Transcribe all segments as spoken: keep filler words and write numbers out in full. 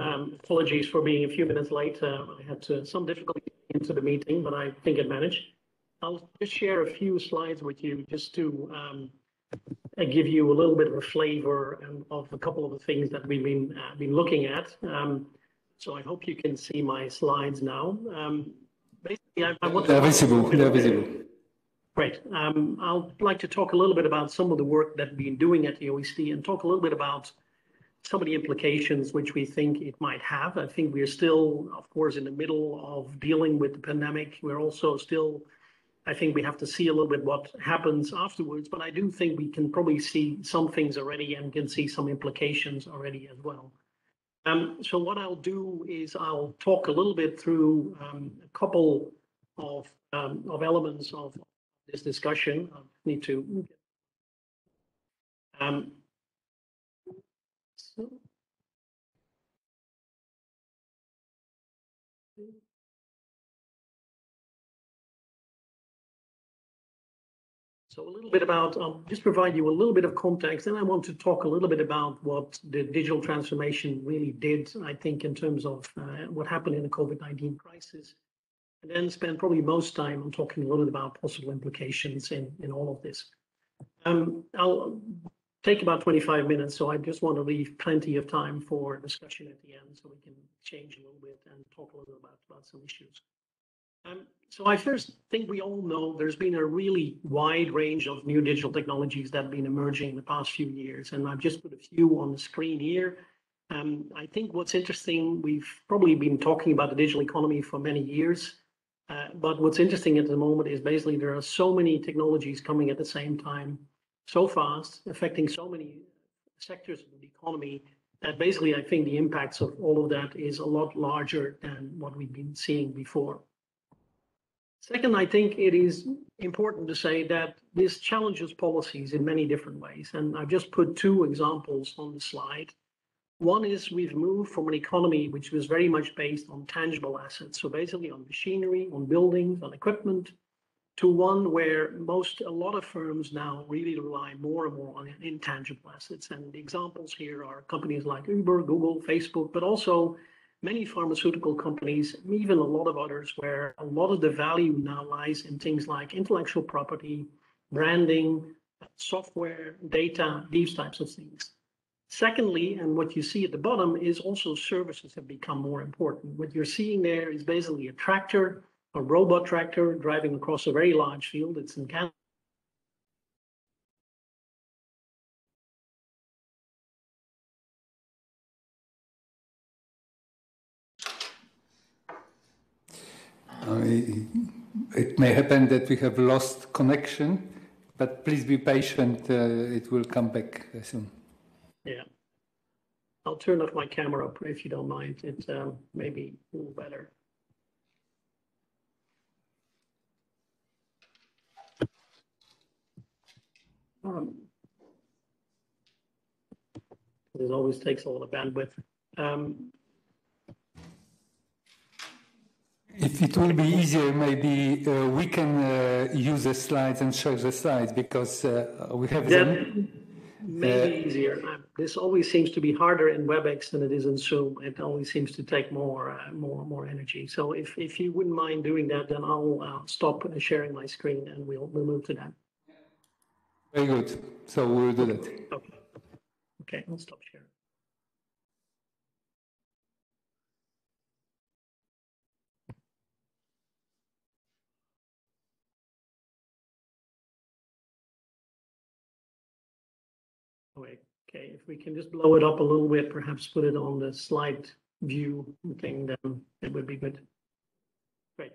Um, apologies for being a few minutes late. Uh, I had to, some difficulty into the meeting, but I think it managed. I'll just share a few slides with you just to um, give you a little bit of a flavor um, of a couple of the things that we've been, uh, been looking at. Um, so I hope you can see my slides now. Um, basically, I, I want to- They're visible, they're visible. Great. Um, I'd like to talk a little bit about some of the work that we've been doing at the O E C D and talk a little bit about some of the implications which we think it might have. I think we're still, of course, in the middle of dealing with the pandemic. We're also still, I think we have to see a little bit what happens afterwards, but I do think we can probably see some things already and can see some implications already as well. Um, so what I'll do is I'll talk a little bit through um, a couple of, um, of elements of this discussion. I need to... Um, so. So a little bit about, I'll just provide you a little bit of context, and I want to talk a little bit about what the digital transformation really did, I think, in terms of uh, what happened in the COVID nineteen crisis, and then spend probably most time on talking a little bit about possible implications in, in all of this. Um, I'll take about twenty-five minutes, so I just want to leave plenty of time for discussion at the end, so we can change a little bit and talk a little bit about, about some issues. Um, so I first think we all know there's been a really wide range of new digital technologies that have been emerging in the past few years, and I've just put a few on the screen here. Um, I think what's interesting, we've probably been talking about the digital economy for many years, uh, but what's interesting at the moment is basically there are so many technologies coming at the same time, so fast, affecting so many sectors of the economy, that basically I think the impacts of all of that is a lot larger than what we've been seeing before. Second, I think it is important to say that this challenges policies in many different ways, and I've just put two examples on the slide. One is we've moved from an economy which was very much based on tangible assets, so basically on machinery, on buildings, on equipment, to one where most, a lot of firms now really rely more and more on intangible assets. And the examples here are companies like Uber, Google, Facebook, but also many pharmaceutical companies, even a lot of others, where a lot of the value now lies in things like intellectual property, branding, software, data, these types of things. Secondly, and what you see at the bottom is also services have become more important. What you're seeing there is basically a tractor, a robot tractor driving across a very large field. It's in Canada. It may happen that we have lost connection, but please be patient. Uh, it will come back soon. Yeah. I'll turn off my camera up if you don't mind. It uh, may be a little better. Um, it always takes a lot of bandwidth. Um, If it will be easier, maybe uh, we can uh, use the slides and share the slides, because uh, we have that them. Maybe uh, easier. This always seems to be harder in Webex than it is in Zoom. It always seems to take more, uh, more, more energy. So if if you wouldn't mind doing that, then I'll uh, stop sharing my screen and we'll we'll move to that. Very good. So we'll do that. Okay. Okay. I'll stop sharing. Okay, if we can just blow it up a little bit, perhaps put it on the slide view thing, then it would be good. Great.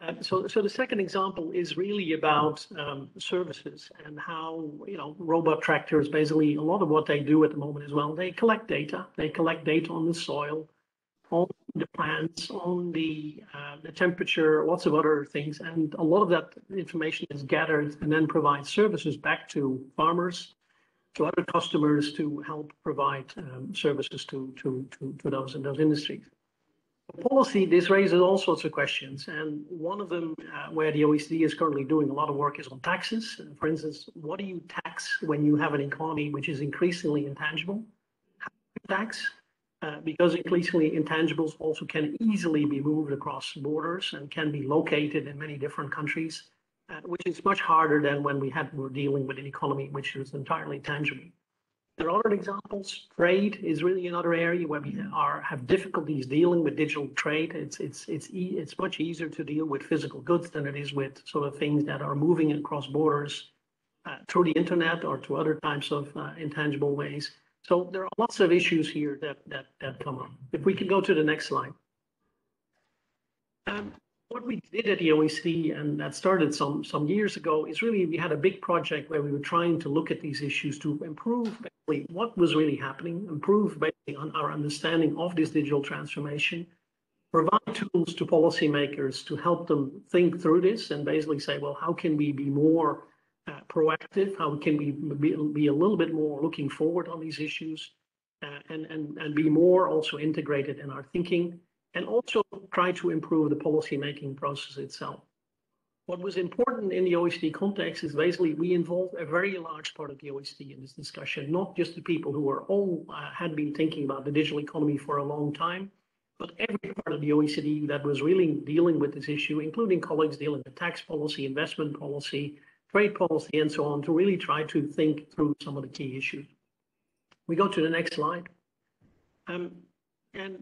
Uh, so, so the second example is really about um, services and how, you know, robot tractors, basically a lot of what they do at the moment as well, they collect data. They collect data on the soil, on the plants, on the, uh, the temperature, lots of other things. And a lot of that information is gathered and then provides services back to farmers, to other customers, to help provide um, services to, to, to, to those in those industries. For policy, this raises all sorts of questions. And one of them uh, where the O E C D is currently doing a lot of work is on taxes. For instance, what do you tax when you have an economy which is increasingly intangible? How do you tax? uh, because increasingly intangibles also can easily be moved across borders and can be located in many different countries, uh, which is much harder than when we had, were dealing with an economy which was entirely tangible. There are other examples. Trade is really another area where we are have difficulties dealing with digital trade. It's it's it's e it's much easier to deal with physical goods than it is with sort of things that are moving across borders uh, through the internet or to other types of uh, intangible ways. So there are lots of issues here that that that come up. If we can go to the next slide. Um, What we did at the O E C D, and that started some, some years ago, is really we had a big project where we were trying to look at these issues to improve basically what was really happening, improve basically on our understanding of this digital transformation, provide tools to policymakers to help them think through this and basically say, well, how can we be more uh, proactive? How can we be, be a little bit more looking forward on these issues uh, and, and, and be more also integrated in our thinking? And also try to improve the policymaking process itself. What was important in the O E C D context is basically we involved a very large part of the O E C D in this discussion, not just the people who were all uh, had been thinking about the digital economy for a long time, but every part of the O E C D that was really dealing with this issue, including colleagues dealing with tax policy, investment policy, trade policy, and so on, to really try to think through some of the key issues. We go to the next slide. Um, and.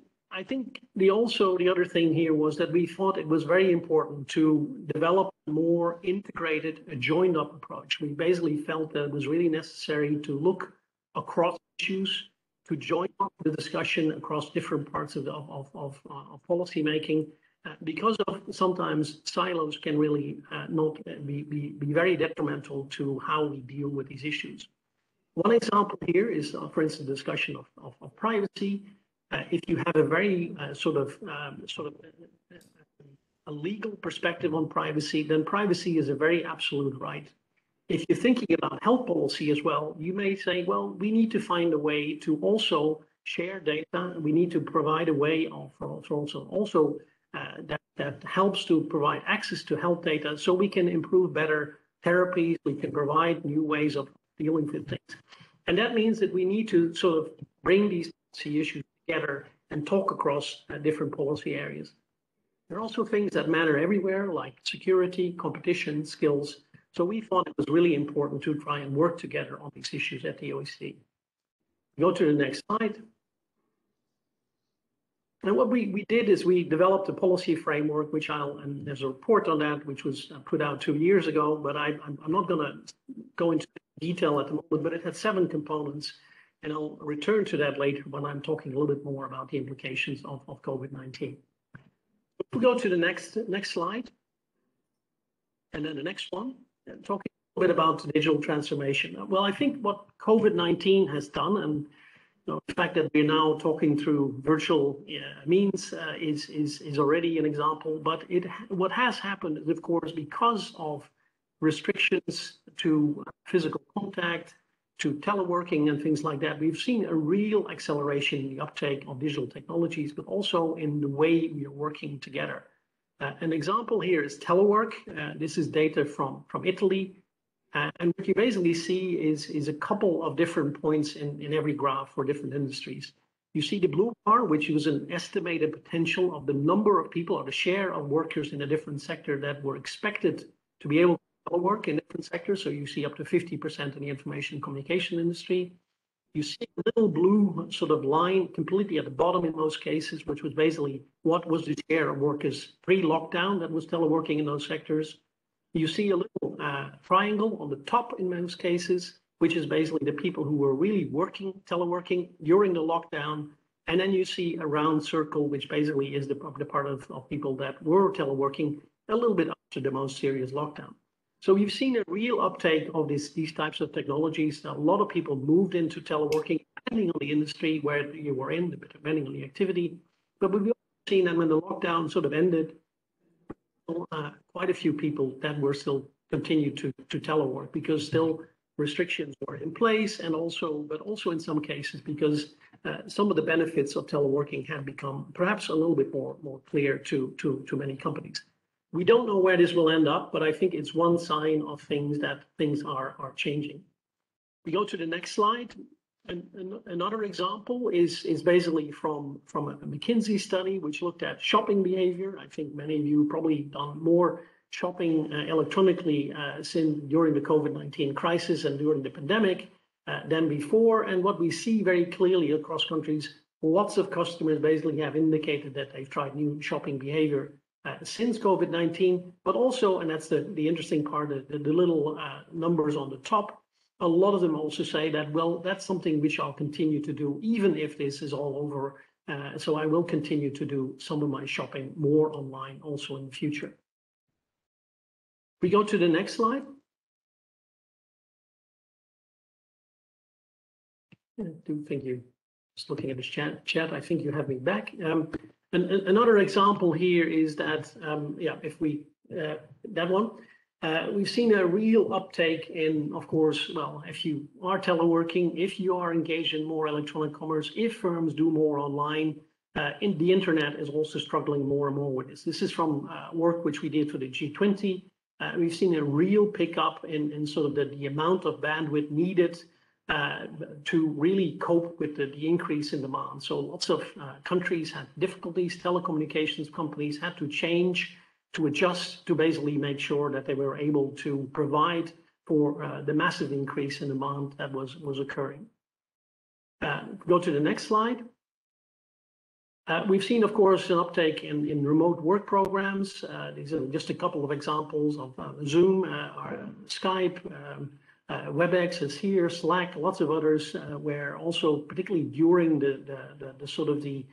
I think the also the other thing here was that we thought it was very important to develop a more integrated, a joined up approach. We basically felt that it was really necessary to look across issues, to join up the discussion across different parts of, the, of, of, of policy making, uh, because of sometimes silos can really uh, not be, be, be very detrimental to how we deal with these issues. One example here is, uh, for instance, the discussion of, of, of privacy. Uh, if you have a very uh, sort of um, sort of a legal perspective on privacy, then privacy is a very absolute right. If you're thinking about health policy as well, you may say, well, we need to find a way to also share data. We need to provide a way of, for, for also also uh, that that helps to provide access to health data, so we can improve better therapies. We can provide new ways of dealing with things, and that means that we need to sort of bring these issues together and talk across uh, different policy areas. There are also things that matter everywhere, like security, competition, skills. So we thought it was really important to try and work together on these issues at the O E C D. Go to the next slide. And what we, we did is we developed a policy framework, which I'll, and there's a report on that, which was put out two years ago, but I, I'm, I'm not gonna go into detail at the moment, but it had seven components. And I'll return to that later when I'm talking a little bit more about the implications of, of COVID nineteen. If we go to the next, next slide, and then the next one, and talking a little bit about digital transformation. Well, I think what COVID nineteen has done, and you know, the fact that we're now talking through virtual uh, means uh, is, is, is already an example, but it, what has happened is, of course, because of restrictions to physical contact, to teleworking and things like that, we've seen a real acceleration in the uptake of digital technologies, but also in the way we are working together. Uh, an example here is telework. Uh, this is data from, from Italy. Uh, and what you basically see is, is a couple of different points in, in every graph for different industries. You see the blue bar, which is an estimated potential of the number of people or the share of workers in a different sector that were expected to be able to telework in different sectors, so you see up to fifty percent in the information communication industry. You see a little blue sort of line completely at the bottom in most cases, which was basically what was the share of workers pre-lockdown that was teleworking in those sectors. You see a little uh, triangle on the top in most cases, which is basically the people who were really working, teleworking during the lockdown. And then you see a round circle, which basically is the, the part of, of people that were teleworking a little bit after the most serious lockdown. So we've seen a real uptake of this, these types of technologies. A lot of people moved into teleworking, depending on the industry where you were in, depending on the activity. But we've also seen that when the lockdown sort of ended, uh, quite a few people that were still continued to, to telework because still restrictions were in place, and also, but also in some cases because uh, some of the benefits of teleworking have become perhaps a little bit more, more clear to, to, to many companies. We don't know where this will end up, but I think it's one sign of things that things are, are changing. We go to the next slide. And, and another example is, is basically from, from a McKinsey study, which looked at shopping behavior. I think many of you probably done more shopping uh, electronically uh, since during the COVID nineteen crisis and during the pandemic uh, than before. And what we see very clearly across countries, lots of customers basically have indicated that they've tried new shopping behavior uh, since COVID nineteen, but also, and that's the, the interesting part, the, the little uh, numbers on the top, a lot of them also say that, well, that's something which I'll continue to do, even if this is all over. Uh, so I will continue to do some of my shopping more online also in the future. We go to the next slide. I do think you, just looking at this chat, chat I think you have me back. Um, and, and another example here is that, um, yeah, if we, uh, that one. Uh, we've seen a real uptake in, of course, well, if you are teleworking, if you are engaged in more electronic commerce, if firms do more online, uh, in the internet is also struggling more and more with this. This is from uh, work which we did for the G twenty. Uh, we've seen a real pickup in, in sort of the, the amount of bandwidth needed uh, to really cope with the, the increase in demand. So lots of uh, countries had difficulties, telecommunications companies had to change to adjust to basically make sure that they were able to provide for uh, the massive increase in demand that was, was occurring. Uh, go to the next slide. Uh, we've seen, of course, an uptake in, in remote work programs. Uh, these are just a couple of examples of uh, Zoom, uh, or Skype, um, uh, Webex is here, Slack, lots of others, uh, where also particularly during the, the, the, the sort of the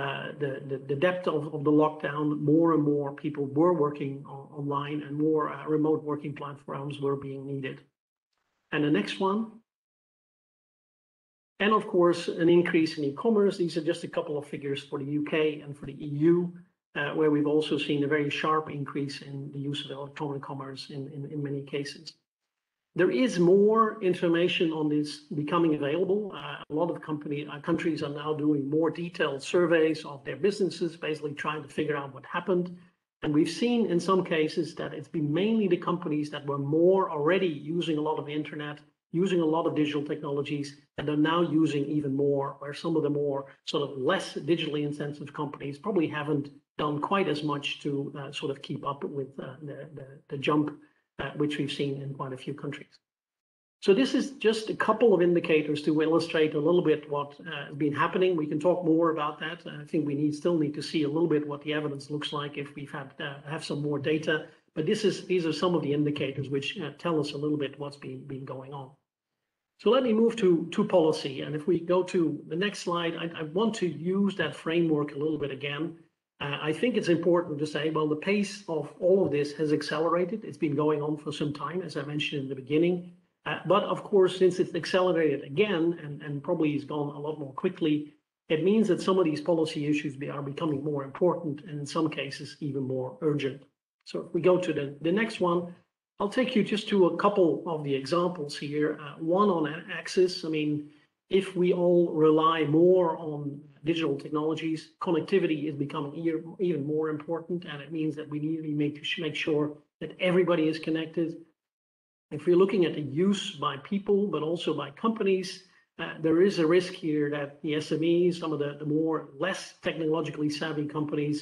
Uh, the, the, the depth of, of the lockdown, more and more people were working on, online and more uh, remote working platforms were being needed. And the next one. And of course, an increase in e-commerce. These are just a couple of figures for the U K and for the E U, uh, where we've also seen a very sharp increase in the use of electronic commerce in, in, in many cases. There is more information on this becoming available. Uh, a lot of company, uh, countries are now doing more detailed surveys of their businesses, basically trying to figure out what happened. And we've seen in some cases that it's been mainly the companies that were more already using a lot of the internet, using a lot of digital technologies, and are now using even more, where some of the more sort of less digitally intensive companies probably haven't done quite as much to uh, sort of keep up with uh, the, the, the jump Uh, which we've seen in quite a few countries. So this is just a couple of indicators to illustrate a little bit what uh, has been happening. We can talk more about that. I think we need still need to see a little bit what the evidence looks like if we've had uh, have some more data. But this is these are some of the indicators which uh, tell us a little bit what's been been going on. So let me move to to policy. And if we go to the next slide, I, I want to use that framework a little bit again. Uh, I think it's important to say, well, the pace of all of this has accelerated. It's been going on for some time, as I mentioned in the beginning. Uh, but of course, since it's accelerated again and, and probably has gone a lot more quickly, it means that some of these policy issues are becoming more important and in some cases even more urgent. So if we go to the, the next one, I'll take you just to a couple of the examples here. Uh, one on access. I mean, if we all rely more on digital technologies, connectivity is becoming even more important, and it means that we need to make, make sure that everybody is connected. If we're looking at the use by people, but also by companies, uh, there is a risk here that the S M Es, some of the, the more less technologically savvy companies,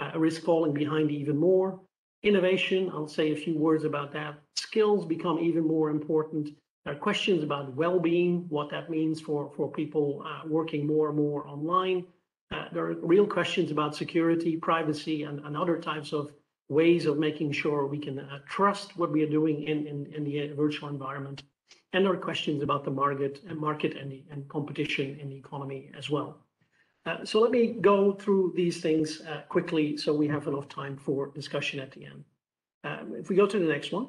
uh, risk falling behind even more. Innovation, I'll say a few words about that. Skills become even more important. There are questions about well-being, what that means for, for people uh, working more and more online. Uh, there are real questions about security, privacy, and, and other types of ways of making sure we can uh, trust what we are doing in, in, in the virtual environment. And there are questions about the market and, market and, the, and competition in the economy as well. Uh, so let me go through these things uh, quickly so we have enough time for discussion at the end. Um, if we go to the next one.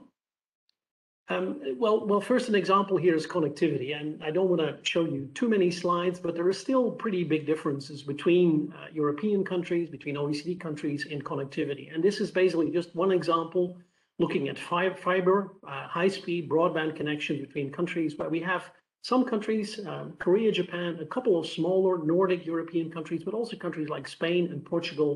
Um, well, well, first, an example here is connectivity, and I don't want to show you too many slides, but there are still pretty big differences between uh, European countries, between O E C D countries in connectivity. And this is basically just one example looking at fiber, uh, high-speed broadband connections between countries, where we have some countries, um, Korea, Japan, a couple of smaller Nordic European countries, but also countries like Spain and Portugal,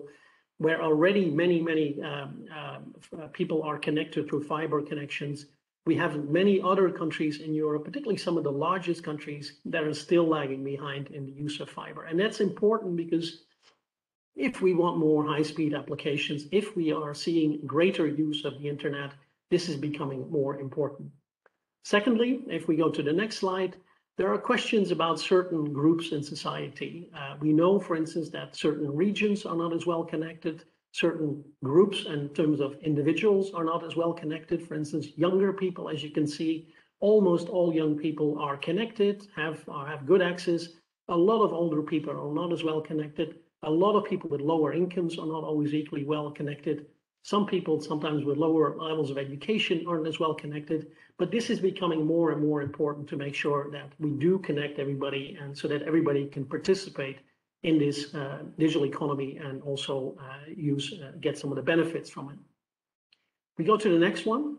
where already many, many um, uh, people are connected through fiber connections. We have many other countries in Europe, particularly some of the largest countries, that are still lagging behind in the use of fiber. And that's important because if we want more high-speed applications, if we are seeing greater use of the internet, this is becoming more important. Secondly, if we go to the next slide, there are questions about certain groups in society. Uh, we know, for instance, that certain regions are not as well connected. Certain groups in terms of individuals are not as well connected. For instance, younger people, as you can see, almost all young people are connected, have, or have good access. A lot of older people are not as well connected. A lot of people with lower incomes are not always equally well connected. Some people sometimes with lower levels of education aren't as well connected. But this is becoming more and more important to make sure that we do connect everybody and so that everybody can participate in this uh, digital economy and also uh, use uh, get some of the benefits from it. We go to the next one.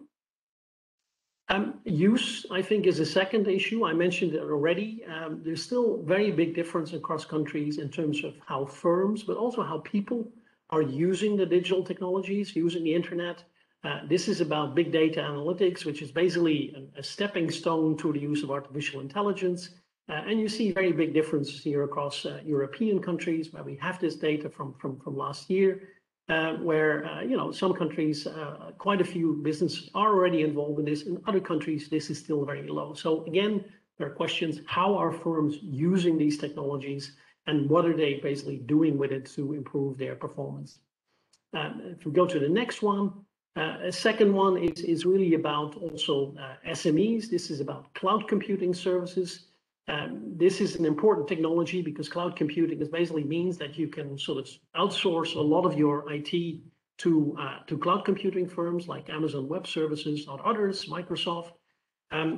Um, use, I think, is a second issue. I mentioned it already. Um, there's still very big difference across countries in terms of how firms, but also how people are using the digital technologies, using the internet. Uh, this is about big data analytics, which is basically a, a stepping stone to the use of artificial intelligence. Uh, and you see very big differences here across uh, European countries where we have this data from, from, from last year, uh, where, uh, you know, some countries, uh, quite a few businesses are already involved in this. In other countries, this is still very low. So again, there are questions, how are firms using these technologies and what are they basically doing with it to improve their performance? Uh, if we go to the next one, Uh, a second one is, is really about also uh, S M Es. This is about cloud computing services. Um, this is an important technology because cloud computing is basically means that you can sort of outsource a lot of your I T to, uh, to cloud computing firms like Amazon Web Services or others, Microsoft. Um,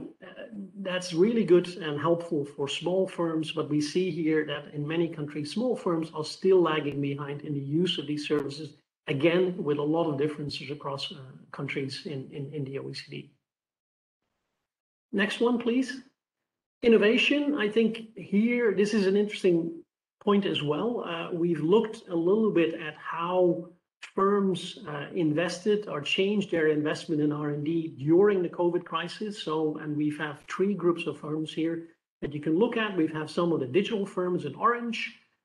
that's really good and helpful for small firms, but we see here that in many countries, small firms are still lagging behind in the use of these services. Again, with a lot of differences across uh, countries in, in, in the O E C D. Next one, please. Innovation. I think here, this is an interesting point as well. Uh, we've looked a little bit at how firms uh, invested or changed their investment in R and D during the COVID crisis. So, and we've have three groups of firms here that you can look at. We've have some of the digital firms in orange.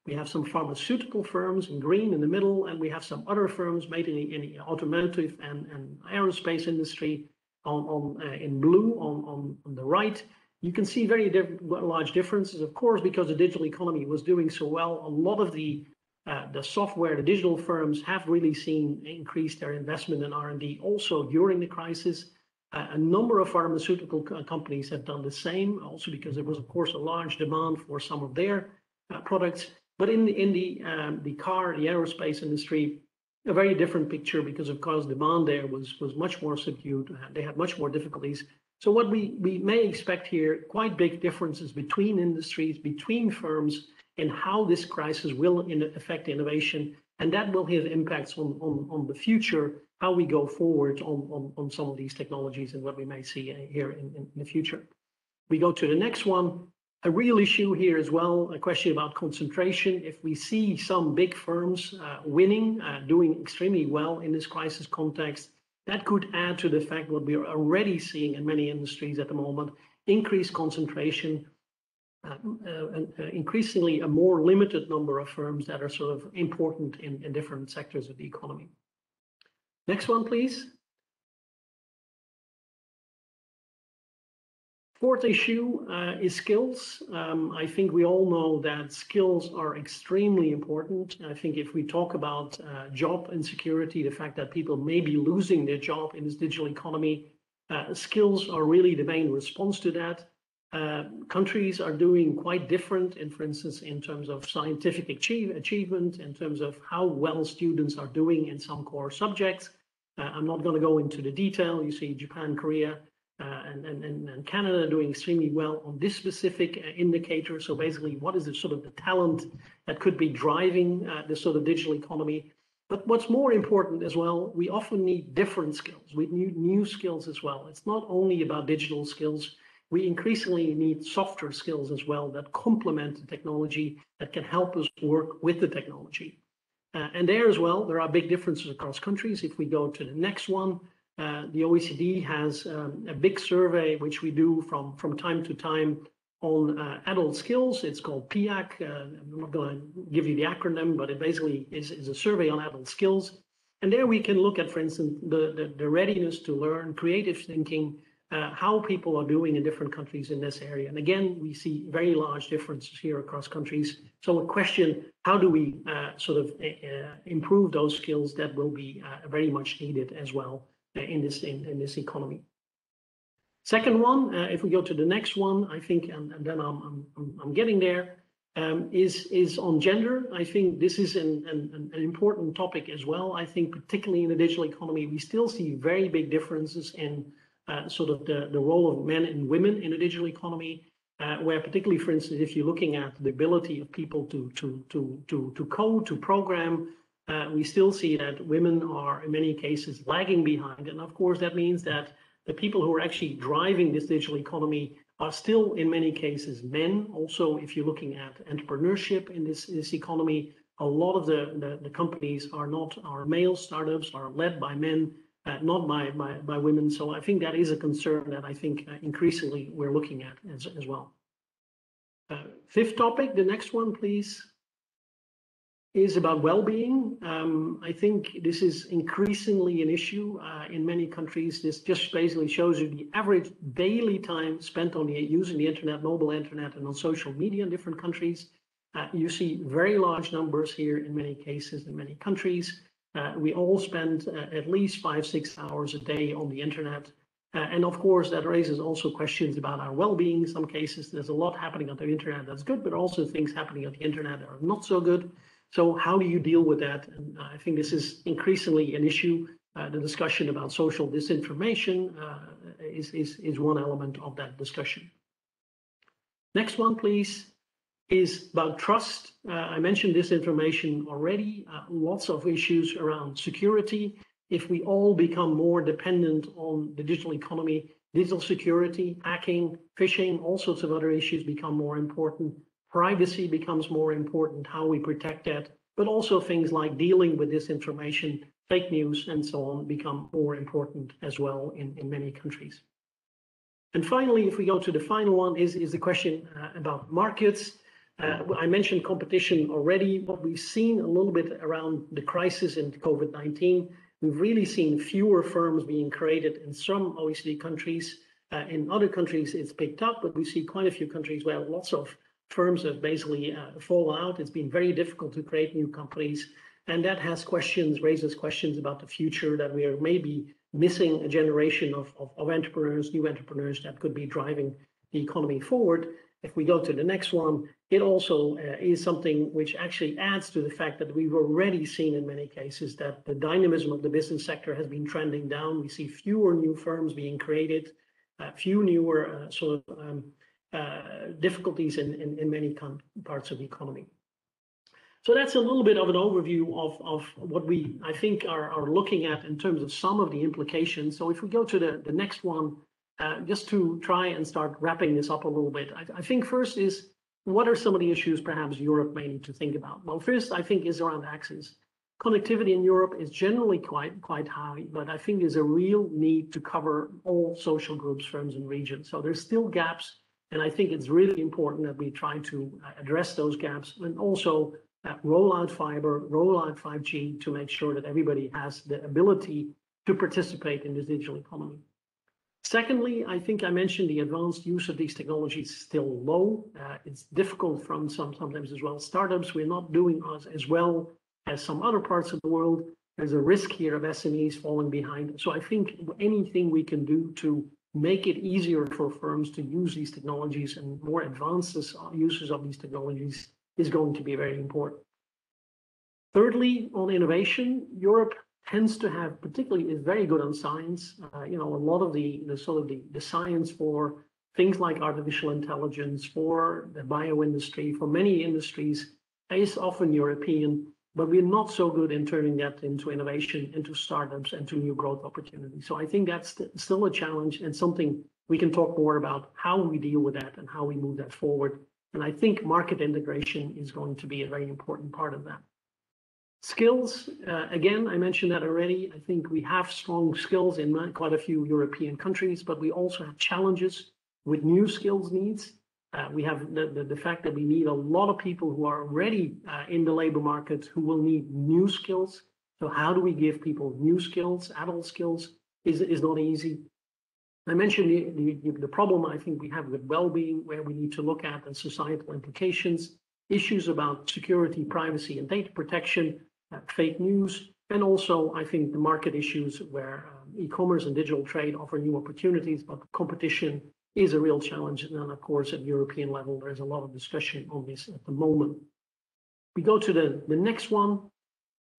We have some pharmaceutical firms in green in the middle, and we have some other firms made in the, in the automotive and, and aerospace industry on, on, uh, in blue on, on, on the right. You can see very diff large differences, of course, because the digital economy was doing so well. A lot of the, uh, the software, the digital firms have really seen increase their investment in R and D also during the crisis. Uh, a number of pharmaceutical co companies have done the same, also because there was, of course, a large demand for some of their uh, products. But in the, in the, um, the car, the aerospace industry, a very different picture because, of course, demand there was, was much more subdued. They had much more difficulties. So what we, we may expect here, quite big differences between industries, between firms, in how this crisis will in affect innovation. And that will have impacts on, on, on the future, how we go forward on, on, on some of these technologies and what we may see here in, in the future. We go to the next one. A real issue here as well, a question about concentration. If we see some big firms uh, winning, uh, doing extremely well in this crisis context, that could add to the fact what we are already seeing in many industries at the moment, increased concentration, uh, uh, and, uh, increasingly a more limited number of firms that are sort of important in, in different sectors of the economy. Next one, please. Fourth issue uh, is skills. Um, I think we all know that skills are extremely important. I think if we talk about uh, job insecurity, the fact that people may be losing their job in this digital economy, uh, skills are really the main response to that. Uh, countries are doing quite different, in, for instance, in terms of scientific achieve, achievement, in terms of how well students are doing in some core subjects. Uh, I'm not going to go into the detail. You see Japan, Korea, Uh, and, and, and Canada doing extremely well on this specific uh, indicator. So basically, what is the sort of the talent that could be driving uh, this sort of digital economy? But what's more important as well, we often need different skills. We need new skills as well. It's not only about digital skills. We increasingly need softer skills as well that complement the technology, that can help us work with the technology. Uh, and there as well, there are big differences across countries. If we go to the next one, Uh, the O E C D has um, a big survey, which we do from, from time to time on uh, adult skills. It's called P I A A C. Uh, I'm not going to give you the acronym, but it basically is, is a survey on adult skills. And there we can look at, for instance, the, the, the readiness to learn, creative thinking, uh, how people are doing in different countries in this area. And again, we see very large differences here across countries. So a question, how do we uh, sort of uh, improve those skills that will be uh, very much needed as well in this in, in this economy. Second one, uh, if we go to the next one, I think, and, and then I'm, I'm, I'm getting there, um, is, is on gender. I think this is an, an, an important topic as well. I think particularly in the digital economy, we still see very big differences in uh, sort of the, the role of men and women in the digital economy, uh, where particularly, for instance, if you're looking at the ability of people to, to, to, to, to code, to program, Uh, we still see that women are in many cases lagging behind. And of course, that means that the people who are actually driving this digital economy are still in many cases men. Also, if you're looking at entrepreneurship in this, this economy, a lot of the, the, the companies are not are male startups, are led by men, uh, not by, by, by women. So I think that is a concern that I think uh, increasingly we're looking at as, as well. Uh, fifth topic, the next one, please. Is about well-being. Um, I think this is increasingly an issue uh, in many countries. This just basically shows you the average daily time spent on the, using the internet, mobile internet, and on social media in different countries. Uh, you see very large numbers here in many cases, in many countries. Uh, we all spend uh, at least five, six hours a day on the internet. Uh, and of course, that raises also questions about our well-being. In some cases, there's a lot happening on the internet that's good, but also things happening on the internet that are not so good. So how do you deal with that? And I think this is increasingly an issue. Uh, the discussion about social disinformation uh, is, is, is one element of that discussion. Next one, please, is about trust. Uh, I mentioned disinformation already, uh, lots of issues around security. If we all become more dependent on the digital economy, digital security, hacking, phishing, all sorts of other issues become more important. Privacy becomes more important, how we protect that, but also things like dealing with disinformation, fake news, and so on become more important as well in, in many countries. And finally, if we go to the final one, is, is the question uh, about markets. Uh, I mentioned competition already. What we've seen a little bit around the crisis in COVID nineteen, we've really seen fewer firms being created in some O E C D countries. Uh, in other countries, it's picked up, but we see quite a few countries where lots of firms have basically uh, fallen out. It's been very difficult to create new companies, and that has questions, raises questions about the future, that we are maybe missing a generation of, of, of entrepreneurs, new entrepreneurs that could be driving the economy forward. If we go to the next one, it also uh, is something which actually adds to the fact that we've already seen in many cases that the dynamism of the business sector has been trending down. We see fewer new firms being created, uh, few newer uh, sort of um, Uh, difficulties in, in, in many parts of the economy. So that's a little bit of an overview of, of what we, I think, are, are looking at in terms of some of the implications. So if we go to the, the next one, uh, just to try and start wrapping this up a little bit, I, I think first is, what are some of the issues perhaps Europe may need to think about? Well, first, I think, is around access. Connectivity in Europe is generally quite, quite high, but I think there's a real need to cover all social groups, firms, and regions. So there's still gaps. And I think it's really important that we try to address those gaps and also uh, roll out fiber, roll out five G to make sure that everybody has the ability to participate in this digital economy. Secondly, I think I mentioned the advanced use of these technologies is still low. Uh, it's difficult from some sometimes as well. Startups, we're not doing as, as well as some other parts of the world. There's a risk here of S M Es falling behind. So I think anything we can do to make it easier for firms to use these technologies and more advanced uses of these technologies is going to be very important. Thirdly, on innovation, Europe tends to have, particularly is very good on science. Uh, you know, a lot of the, the sort of the, the science for things like artificial intelligence, for the bioindustry, for many industries is often European, but we're not so good in turning that into innovation, into startups, and to new growth opportunities. So I think that's still a challenge and something we can talk more about how we deal with that and how we move that forward. And I think market integration is going to be a very important part of that. Skills, uh, again, I mentioned that already. I think we have strong skills in quite a few European countries, but we also have challenges with new skills needs. Uh, we have the, the, the fact that we need a lot of people who are already uh, in the labor market who will need new skills. So how do we give people new skills, adult skills, is, is not easy. I mentioned the, the, the problem I think we have with well-being, where we need to look at the societal implications, issues about security, privacy, and data protection, uh, fake news, and also I think the market issues where um, e-commerce and digital trade offer new opportunities, but competition is a real challenge. And then, of course, at European level, there's a lot of discussion on this at the moment. We go to the, the next one.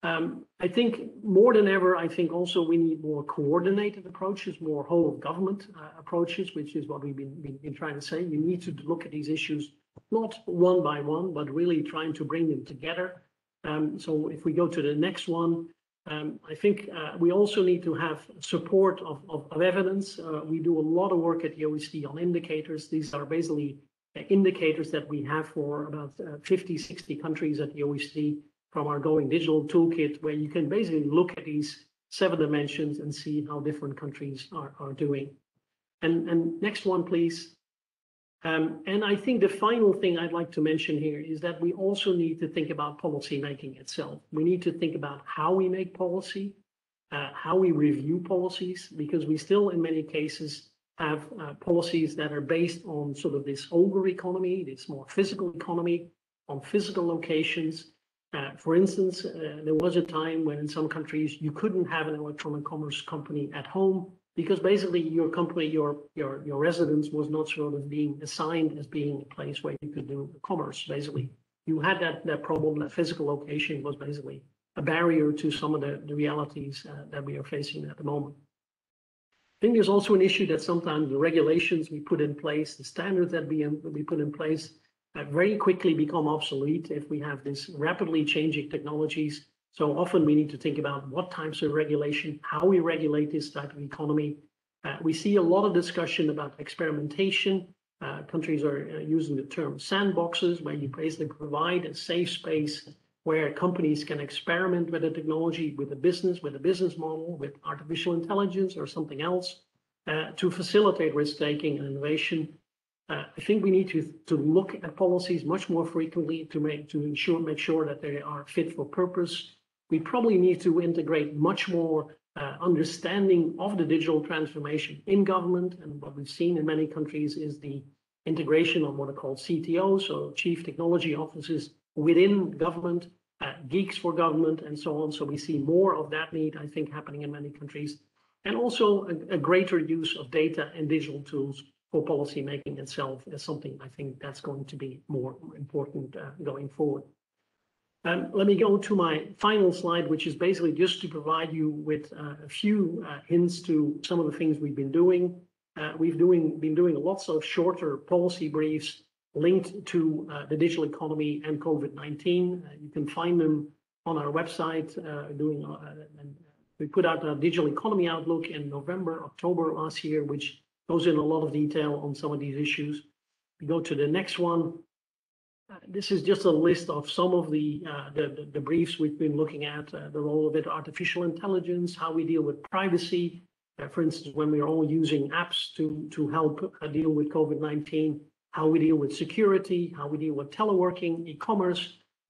Um, I think more than ever, I think also we need more coordinated approaches, more whole of government uh, approaches, which is what we've been, been, been trying to say. You need to look at these issues, not one by one, but really trying to bring them together. Um, so if we go to the next one, Um, I think uh, we also need to have support of, of, of evidence. Uh, we do a lot of work at the O E C D on indicators. These are basically uh, indicators that we have for about uh, fifty, sixty countries at the O E C D from our Going Digital Toolkit, where you can basically look at these seven dimensions and see how different countries are, are doing. And, and next one, please. Um, and I think the final thing I'd like to mention here is that we also need to think about policy making itself. We need to think about how we make policy, uh, how we review policies, because we still in many cases have uh, policies that are based on sort of this older economy, this more physical economy, on physical locations. Uh, for instance, uh, there was a time when in some countries you couldn't have an electronic commerce company at home, because basically your company, your, your, your residence was not sort of being assigned as being a place where you could do commerce. Basically, you had that, that problem, that physical location was basically a barrier to some of the, the realities uh, that we are facing at the moment. I think there's also an issue that sometimes the regulations we put in place, the standards that we, that we put in place uh, very quickly become obsolete if we have this rapidly changing technologies. So often we need to think about what types of regulation, how we regulate this type of economy. Uh, we see a lot of discussion about experimentation. Uh, countries are uh, using the term sandboxes, where you basically provide a safe space where companies can experiment with the technology, with a business, with a business model, with artificial intelligence or something else uh, to facilitate risk-taking and innovation. Uh, I think we need to, to look at policies much more frequently to make, to ensure, make sure that they are fit for purpose. We probably need to integrate much more uh, understanding of the digital transformation in government. And what we've seen in many countries is the integration of what are called C T Os, so chief technology officers within government, uh, geeks for government, and so on. So we see more of that need, I think, happening in many countries, and also a, a greater use of data and digital tools for policy making itself is something I think that's going to be more important uh, going forward. Um, let me go to my final slide, which is basically just to provide you with uh, a few uh, hints to some of the things we've been doing. Uh, we've doing, been doing lots of shorter policy briefs linked to uh, the digital economy and COVID nineteen. Uh, you can find them on our website. Uh, doing, uh, and we put out a digital economy outlook in November, October last year, which goes in a lot of detail on some of these issues. We go to the next one. Uh, this is just a list of some of the, uh, the, the briefs we've been looking at, uh, the role of it, artificial intelligence, how we deal with privacy. Uh, for instance, when we're all using apps to, to help uh, deal with COVID nineteen, how we deal with security, how we deal with teleworking, e-commerce.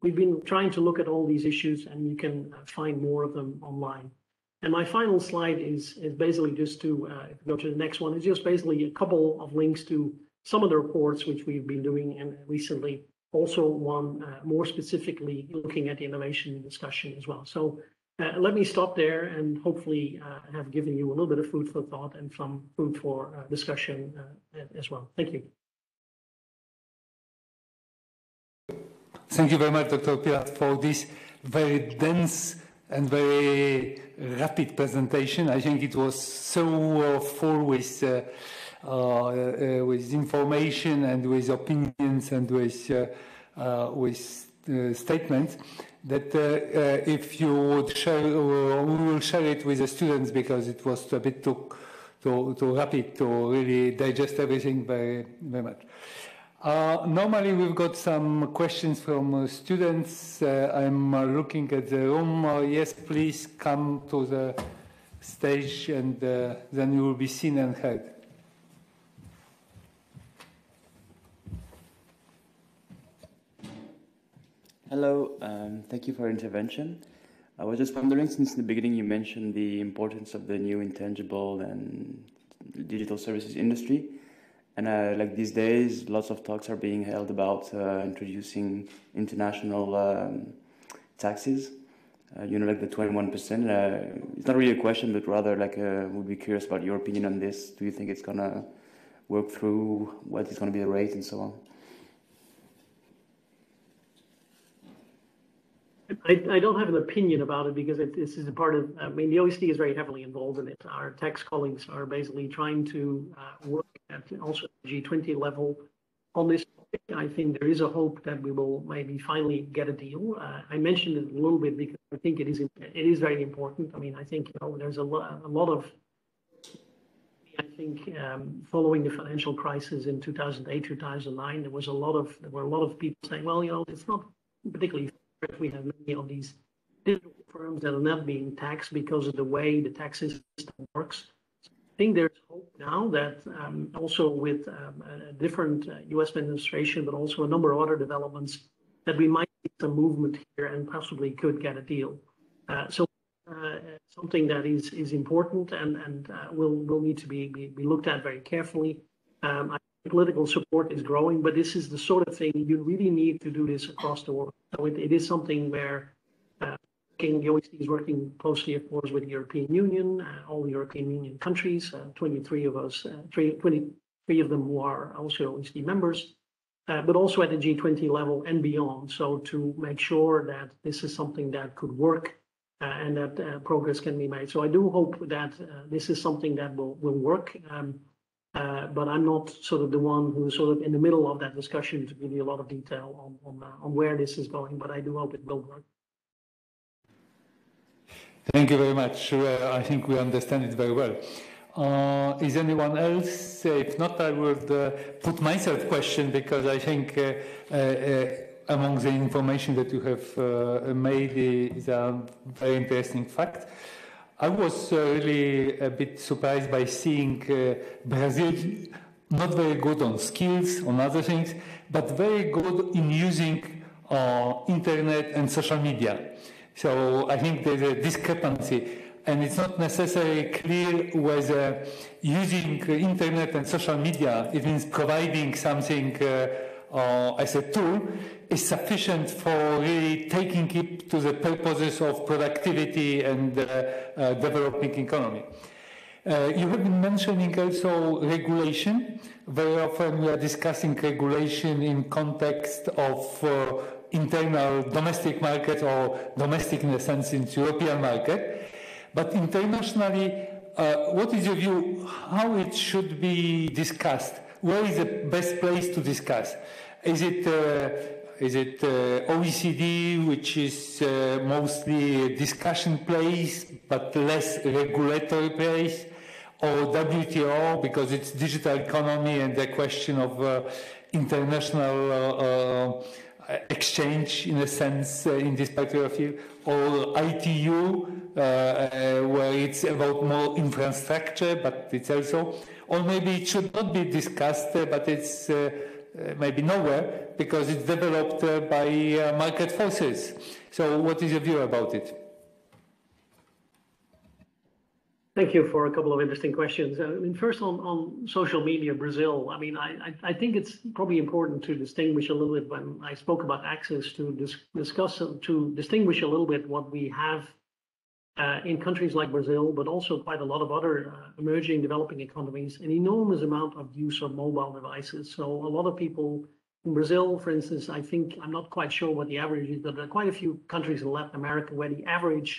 We've been trying to look at all these issues, and you can uh, find more of them online. And my final slide is, is basically just to uh, go to the next one. It's just basically a couple of links to some of the reports which we've been doing, and recently also one uh, more specifically looking at the innovation discussion as well. So uh, let me stop there, and hopefully uh, have given you a little bit of food for thought and some food for uh, discussion uh, as well. Thank you. Thank you very much, Doctor Pilat, for this very dense and very rapid presentation. I think it was so uh, full with uh, Uh, uh, with information and with opinions and with uh, uh, with uh, statements that uh, uh, if you would share, uh, we will share it with the students, because it was a bit too too, too rapid to really digest everything very very much. Uh, normally we've got some questions from uh, students. Uh, I'm uh, looking at the room. Uh, yes, please come to the stage and uh, then you will be seen and heard. Hello, um, thank you for your intervention. I was just wondering, since the beginning you mentioned the importance of the new intangible and digital services industry, and uh, like these days, lots of talks are being held about uh, introducing international um, taxes. Uh, you know, like the twenty-one percent. Uh, it's not really a question, but rather like uh, we'd be curious about your opinion on this. Do you think it's gonna work through? What is gonna be the rate and so on? I, I don't have an opinion about it because it, this is a part of, I mean, the O E C D is very heavily involved in it. Our tax colleagues are basically trying to uh, work at also G twenty level on this topic. I think there is a hope that we will maybe finally get a deal. Uh, I mentioned it a little bit because I think it is it is very important. I mean, I think, you know, there's a, lo a lot of, I think, um, following the financial crisis in two thousand eight, two thousand nine, there was a lot of, there were a lot of people saying, well, you know, it's not particularly we have many of these digital firms that are not being taxed because of the way the tax system works. So I think there's hope now that um, also with um, a different uh, U S administration, but also a number of other developments, that we might see some movement here and possibly could get a deal. Uh, so uh, something that is is important and and uh, will will need to be, be be looked at very carefully. Um, I Political support is growing, but this is the sort of thing you really need to do this across the world. So it, it is something where uh, the O E C D is working closely, of course, with the European Union, uh, all the European Union countries, uh, twenty-three of us, uh, twenty-three of them who are also O E C D members, uh, but also at the G twenty level and beyond. So to make sure that this is something that could work uh, and that uh, progress can be made. So I do hope that uh, this is something that will, will work. Um, Uh, but I'm not sort of the one who's sort of in the middle of that discussion to give you a lot of detail on on, uh, on where this is going, but I do hope it will work. Thank you very much. Uh, I think we understand it very well. Uh, is anyone else? If not, I would uh, put myself question because I think uh, uh, uh, among the information that you have uh, made is a very interesting fact. I was uh, really a bit surprised by seeing uh, Brazil not very good on skills, on other things, but very good in using uh, internet and social media. So I think there's a discrepancy, and it's not necessarily clear whether using internet and social media, it means providing something uh, uh, as a tool, is sufficient for really taking it to the purposes of productivity and uh, uh, developing economy. Uh, you have been mentioning also regulation. Very often we are discussing regulation in context of uh, internal domestic market, or domestic in the sense in European market. But internationally, uh, what is your view? How it should be discussed? Where is the best place to discuss? Is it uh, Is it uh, O E C D, which is uh, mostly a discussion place, but less regulatory place, or W T O, because it's digital economy and the question of uh, international uh, uh, exchange, in a sense, uh, in this particular field, or I T U, uh, uh, where it's about more infrastructure, but it's also, or maybe it should not be discussed, uh, but it's uh, Uh, maybe nowhere, because it's developed uh, by uh, market forces. So what is your view about it? Thank you for a couple of interesting questions. I mean, first on, on social media, Brazil, I mean, I, I, I think it's probably important to distinguish a little bit when I spoke about access to dis discuss, to distinguish a little bit what we have uh, in countries like Brazil, but also quite a lot of other uh, emerging developing economies, an enormous amount of use of mobile devices. So a lot of people in Brazil, for instance, I think, I'm not quite sure what the average is, but there are quite a few countries in Latin America where the average,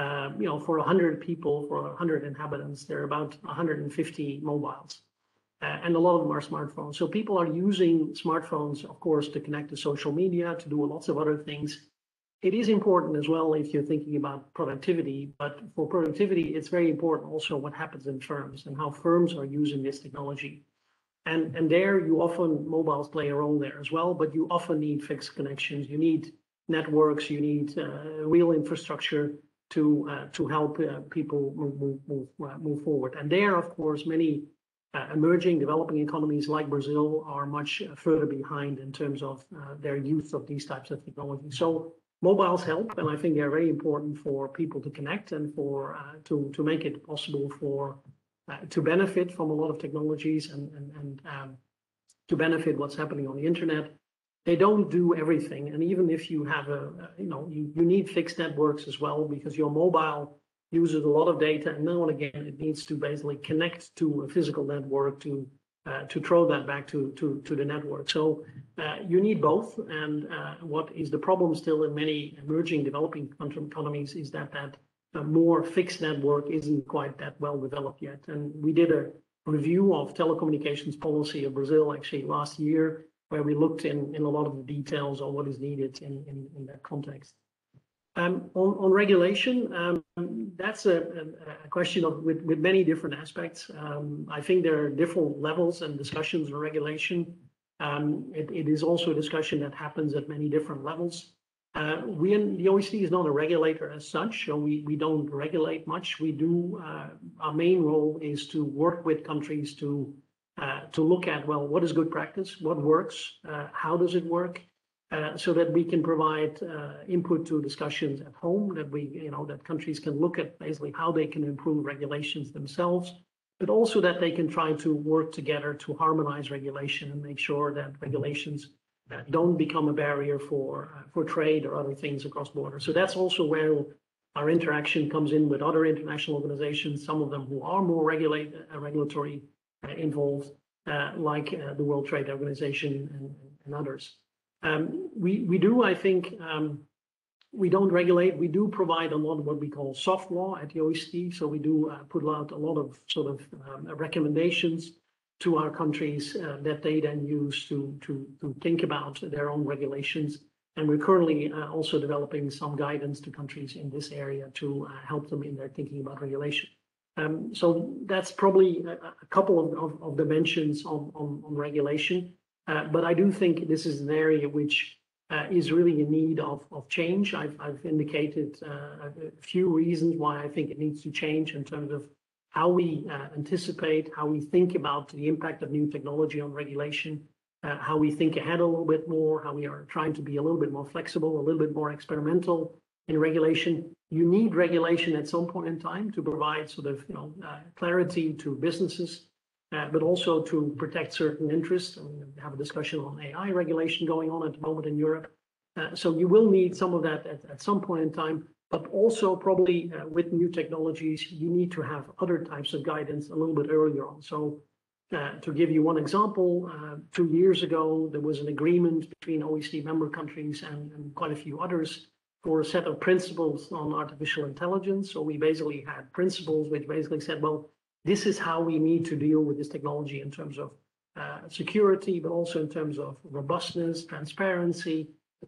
uh, you know, for one hundred people, for one hundred inhabitants, there are about one hundred fifty mobiles. Uh, and a lot of them are smartphones. So people are using smartphones, of course, to connect to social media, to do lots of other things. It is important as well if you're thinking about productivity, but for productivity, it's very important also what happens in firms and how firms are using this technology. And, and there you often, mobiles play a role there as well, but you often need fixed connections. You need networks, you need uh, real infrastructure to uh, to help uh, people move, move, move, uh, move forward. And there, of course, many uh, emerging, developing economies like Brazil are much further behind in terms of uh, their use of these types of technologies. So mobiles help, and I think they're very important for people to connect and for uh, to, to make it possible for Uh, to benefit from a lot of technologies and, and, and um, to benefit what's happening on the internet. They don't do everything. And even if you have a, uh, you know, you, you need fixed networks as well, because your mobile uses a lot of data. And now and again, it needs to basically connect to a physical network to uh, to throw that back to, to, to the network. So uh, you need both. And uh, what is the problem still in many emerging developing country economies is that that a more fixed network isn't quite that well developed yet. And we did a review of telecommunications policy of Brazil actually last year, where we looked in, in a lot of the details on what is needed in, in, in that context. Um, on, on regulation, um, that's a, a, a question of with, with many different aspects. Um, I think there are different levels and discussions on regulation. Um, it, it is also a discussion that happens at many different levels. Uh, we in the O E C D is not a regulator as such, so we, we don't regulate much. We do, uh, our main role is to work with countries to uh, to look at, well, what is good practice, what works, uh, how does it work, uh, so that we can provide uh, input to discussions at home, that we, you know, that countries can look at basically how they can improve regulations themselves, but also that they can try to work together to harmonize regulation and make sure that regulations don't become a barrier for uh, for trade or other things across borders. So that's also where our interaction comes in with other international organizations, some of them who are more regulate, uh, regulatory uh, involved, uh, like uh, the World Trade Organization and, and others. Um, we, we do, I think, um, we don't regulate. We do provide a lot of what we call soft law at the O E C D. So we do uh, put out a lot of sort of um, recommendations to our countries uh, that they then use to, to, to think about their own regulations. And we're currently uh, also developing some guidance to countries in this area to uh, help them in their thinking about regulation. Um, so that's probably a, a couple of, of, of dimensions on, on, on regulation. Uh, but I do think this is an area which uh, is really in need of, of change. I've, I've indicated uh, a few reasons why I think it needs to change in terms of how we uh, anticipate, how we think about the impact of new technology on regulation, uh, how we think ahead a little bit more, how we are trying to be a little bit more flexible, a little bit more experimental in regulation. You need regulation at some point in time to provide sort of, you know, uh, clarity to businesses, uh, but also to protect certain interests. I mean, we have a discussion on A I regulation going on at the moment in Europe. Uh, so you will need some of that at, at some point in time. But also probably uh, with new technologies, you need to have other types of guidance a little bit earlier on. So uh, to give you one example, uh, two years ago, there was an agreement between O E C D member countries and, and quite a few others for a set of principles on artificial intelligence. So we basically had principles which basically said, well, this is how we need to deal with this technology in terms of uh, security, but also in terms of robustness, transparency,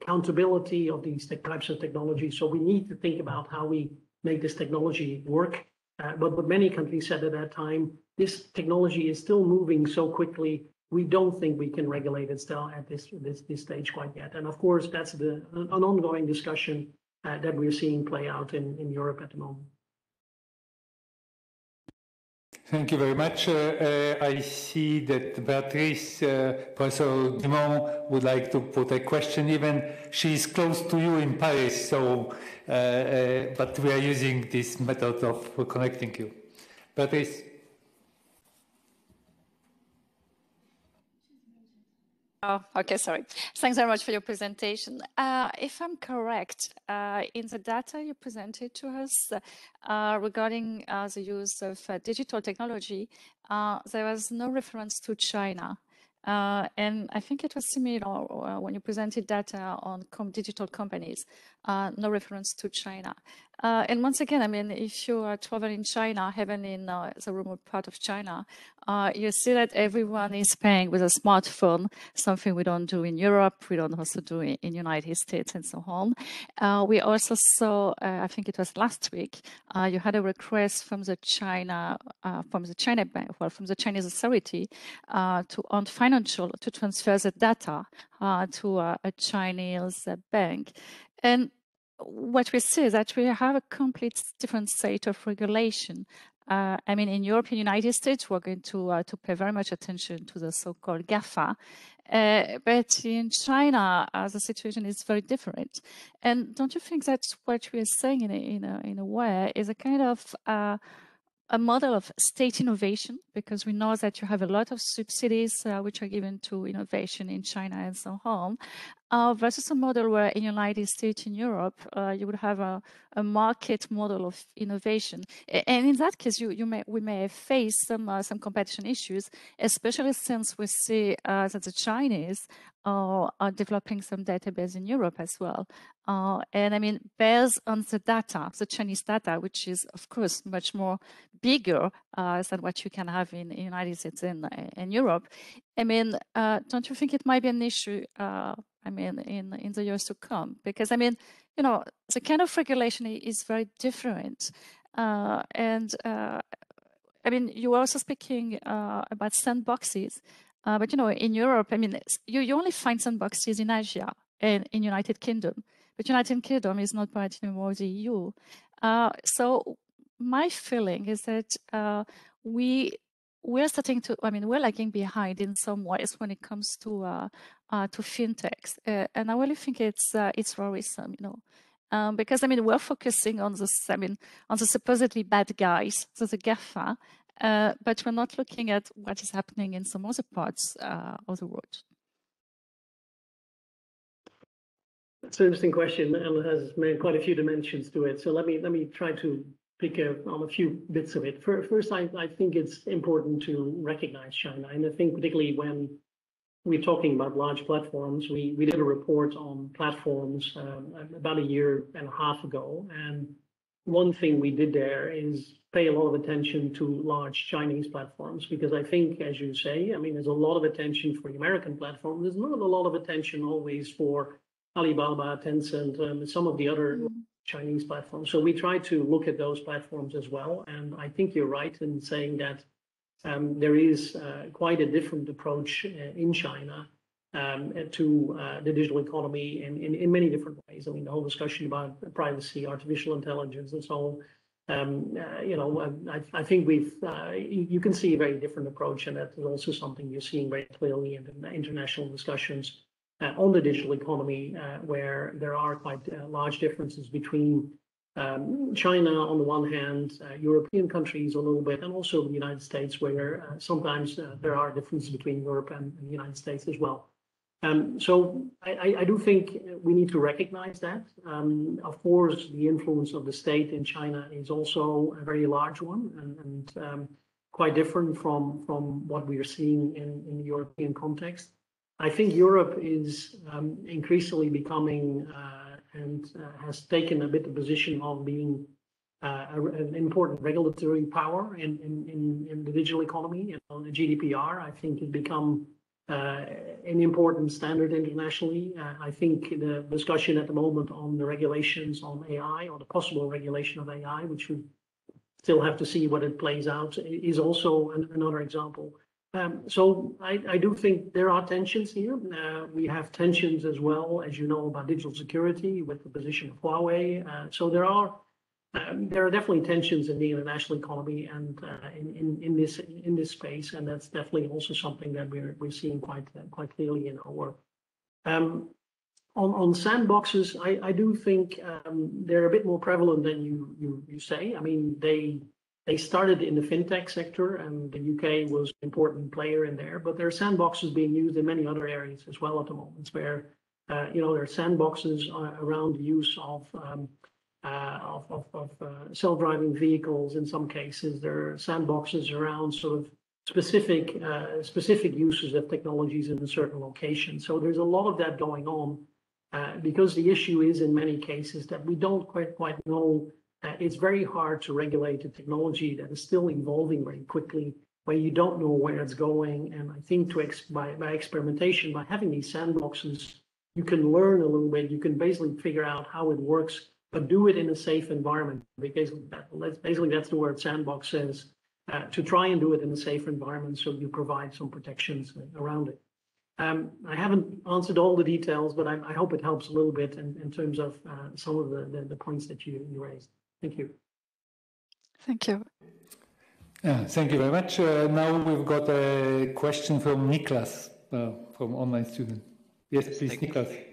accountability of these types of technology. So we need to think about how we make this technology work. Uh, but what many countries said at that time, this technology is still moving so quickly, we don't think we can regulate it still at this, this, this stage quite yet. And of course, that's the, an ongoing discussion uh, that we're seeing play out in, in Europe at the moment. Thank you very much. Uh, uh, I see that Beatrice, uh, Professor Dumont, would like to put a question. Even she's close to you in Paris, so uh, uh, but we are using this method of connecting you. Beatrice. Oh, okay, sorry. Thanks very much for your presentation. Uh, if I'm correct, uh, in the data you presented to us uh, regarding uh, the use of uh, digital technology, uh, there was no reference to China. Uh, and I think it was similar uh, when you presented data on com digital companies, uh, no reference to China. Uh, and once again, I mean, if you are traveling in China, even in uh, the remote part of China, uh, you see that everyone is paying with a smartphone, something we don't do in Europe, we don't also do in, in United States and so on. Uh, we also saw, uh, I think it was last week, uh, you had a request from the China, uh, from the China bank, well, from the Chinese authority uh, to on financial to transfer the data uh, to uh, a Chinese uh, bank. And what we see is that we have a complete different set of regulation. Uh, I mean, in Europe and United States, we're going to uh, to pay very much attention to the so-called GAFA. Uh, but in China, uh, the situation is very different. And don't you think that what we're saying in a, in a, in a way is a kind of uh, a model of state innovation? Because we know that you have a lot of subsidies uh, which are given to innovation in China and so on. Uh, versus a model where in the United States, in Europe, uh, you would have a, a market model of innovation, and in that case, you, you may we may face some uh, some competition issues, especially since we see uh, that the Chinese uh, are developing some database in Europe as well. Uh, and I mean, based on the data, the Chinese data, which is of course much more bigger uh, than what you can have in the United States and in Europe. I mean, uh, don't you think it might be an issue? Uh, I mean, in, in the years to come, because I mean, you know, the kind of regulation is very different. Uh, and uh, I mean, you were also speaking uh, about sandboxes, uh, but you know, in Europe, I mean, you, you only find sandboxes in Asia and in United Kingdom, but United Kingdom is not part anymore of the E U. Uh, so my feeling is that uh, we, we're starting to, I mean, we're lagging behind in some ways when it comes to uh, uh, to fintechs, uh, and I really think it's uh, it's worrisome, you know, um, because I mean we're focusing on the, I mean, on the supposedly bad guys, so the GAFA, uh, but we're not looking at what is happening in some other parts uh, of the world. That's an interesting question, and it has quite a few dimensions to it. So let me let me try to pick up on a few bits of it. First, I, I think it's important to recognize China. And I think particularly when we're talking about large platforms, we, we did a report on platforms um, about a year and a half ago. And one thing we did there is pay a lot of attention to large Chinese platforms, because I think, as you say, I mean, there's a lot of attention for the American platform. There's not a lot of attention always for Alibaba, Tencent, um, some of the other Chinese platforms. So we try to look at those platforms as well. And I think you're right in saying that um, there is uh, quite a different approach uh, in China um, to uh, the digital economy in, in, in many different ways. I mean, the whole discussion about privacy, artificial intelligence and so on, um, uh, you know, I, I think we've, uh, you can see a very different approach, and that's also something you're seeing very clearly in the international discussions Uh, on the digital economy, uh, where there are quite uh, large differences between um, China on the one hand, uh, European countries a little bit, and also the United States, where uh, sometimes uh, there are differences between Europe and, and the United States as well. Um, so I, I do think we need to recognize that. Um, of course, the influence of the state in China is also a very large one, and, and um, quite different from, from what we are seeing in, in the European context. I think Europe is um, increasingly becoming uh, and uh, has taken a bit the position of being uh, a, an important regulatory power in, in, in the digital economy. And on the G D P R, I think it become uh, an important standard internationally. Uh, I think the discussion at the moment on the regulations on A I, or the possible regulation of A I, which we still have to see what it plays out, is also an, another example. Um, so I, I do think there are tensions here. Uh, we have tensions as well, as you know, about digital security with the position of Huawei. Uh, so there are um, there are definitely tensions in the international economy and uh, in, in in this in this space, and that's definitely also something that we're we're seeing quite uh, quite clearly in our work. Um, on on sandboxes, I, I do think um, they're a bit more prevalent than you you you say. I mean, they. They started in the fintech sector, and the U K was an important player in there, but there are sandboxes being used in many other areas as well at the moment, where, uh, you know, there are sandboxes uh, around the use of, um, uh, of, of, of uh, self-driving vehicles in some cases. There are sandboxes around sort of specific, uh, specific uses of technologies in a certain location. So there's a lot of that going on, uh, because the issue is in many cases that we don't quite, quite know Uh, it's very hard to regulate a technology that is still evolving very quickly, where you don't know where it's going. And I think to ex by, by experimentation, by having these sandboxes, you can learn a little bit. You can basically figure out how it works, but do it in a safe environment. Because that's basically that's the word sandbox says, uh, to try and do it in a safe environment so you provide some protections around it. Um, I haven't answered all the details, but I, I hope it helps a little bit in, in terms of uh, some of the, the, the points that you, you raised. Thank you. Thank you. Yeah, thank you very much. Uh, now we've got a question from Niklas, uh, from online student. Yes, please, thank Niklas. You.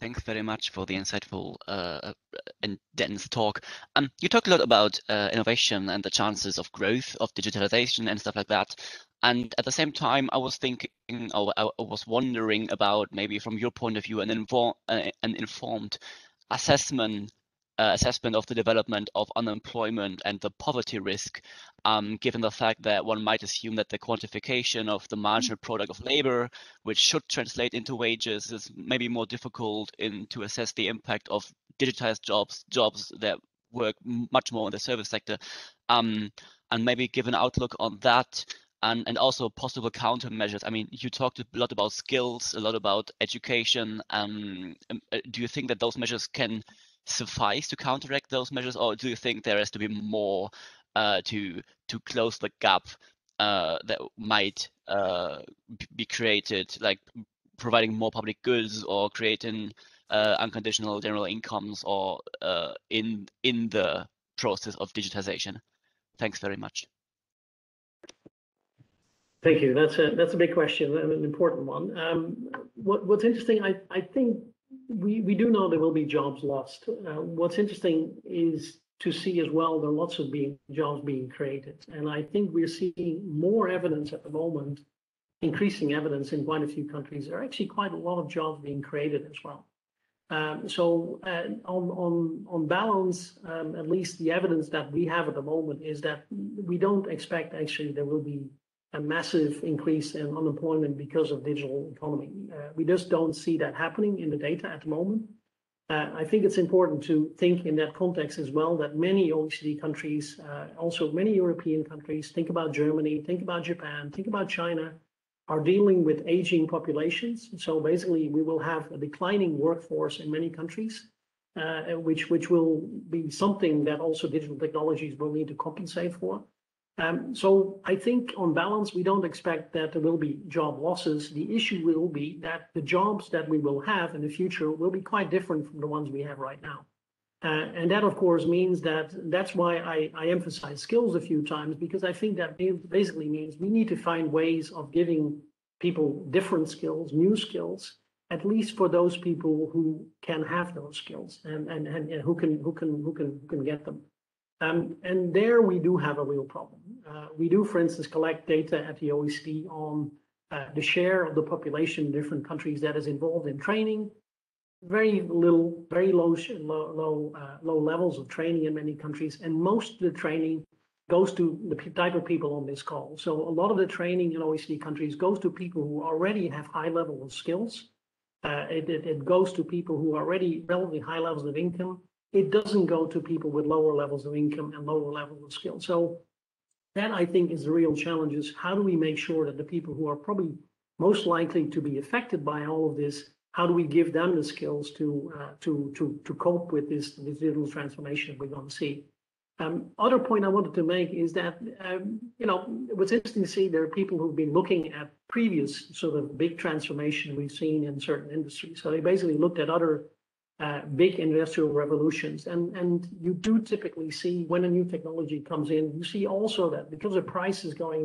Thanks very much for the insightful uh, and dense talk. Um, you talked a lot about uh, innovation and the chances of growth of digitalization and stuff like that. And at the same time, I was thinking, or I was wondering about maybe from your point of view, an, inform uh, an informed assessment uh, assessment of the development of unemployment and the poverty risk, um, given the fact that one might assume that the quantification of the marginal product of labor, which should translate into wages, is maybe more difficult in to assess the impact of digitized jobs, jobs that work much more in the service sector, um, and maybe give an outlook on that. And, and also possible countermeasures. I mean, you talked a lot about skills, a lot about education. Um, do you think that those measures can suffice to counteract those measures, or do you think there has to be more uh, to to close the gap uh, that might uh, be created, like providing more public goods or creating uh, unconditional general incomes, or uh, in in the process of digitization? Thanks very much. Thank you. That's a that's a big question and an important one. Um, what what's interesting, I I think we we do know there will be jobs lost. Uh, what's interesting is to see as well there are lots of being jobs being created, and I think we're seeing more evidence at the moment, increasing evidence in quite a few countries. There are actually quite a lot of jobs being created as well. Um, so uh, on on on balance, um, at least the evidence that we have at the moment is that we don't expect actually there will be a massive increase in unemployment because of digital economy. Uh, we just don't see that happening in the data at the moment. Uh, I think it's important to think in that context as well that many O E C D countries, uh, also many European countries, think about Germany, think about Japan, think about China, are dealing with aging populations. So basically we will have a declining workforce in many countries, uh, which, which will be something that also digital technologies will need to compensate for. Um, so I think on balance, we don't expect that there will be job losses. The issue will be that the jobs that we will have in the future will be quite different from the ones we have right now. Uh, and that, of course, means that that's why I, I emphasize skills a few times, because I think that basically means we need to find ways of giving people different skills, new skills, at least for those people who can have those skills and, and, and, and who can, who can, who can, who can get them. Um, and there we do have a real problem. Uh, we do, for instance, collect data at the O E C D on uh, the share of the population in different countries that is involved in training. Very little, very low, low, low, uh, low levels of training in many countries. And most of the training goes to the type of people on this call. So a lot of the training in O E C D countries goes to people who already have high level of skills. Uh, it, it, it goes to people who are already relatively high levels of income. It doesn't go to people with lower levels of income and lower levels of skill. So that, I think, is the real challenge, is how do we make sure that the people who are probably most likely to be affected by all of this, how do we give them the skills to uh, to, to to cope with this, this digital transformation we're going to see? Um, other point I wanted to make is that, um, you know, what's interesting to see, there are people who've been looking at previous sort of big transformation we've seen in certain industries. So they basically looked at other Uh, big industrial revolutions, and and you do typically see when a new technology comes in, you see also that because the price is going